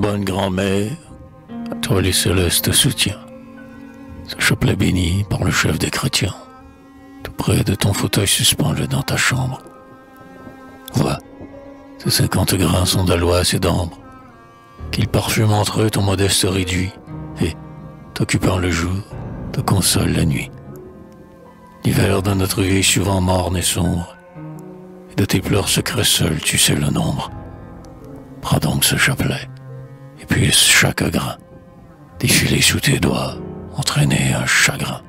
bonne grand-mère, toi les célestes te soutiens. Ce chapelet béni par le chef des chrétiens, tout près de ton fauteuil suspendu dans ta chambre. Vois, ces 50 grains sont d'aloès et d'ambre, qu'ils parfument entre eux ton modeste réduit, et, t'occupant le jour, te console la nuit. L'hiver de notre vie souvent morne et sombre, et de tes pleurs secrets seuls tu sais le nombre. Prends donc ce chapelet, et puisse chaque grain défiler sous tes doigts, entraîner un chagrin.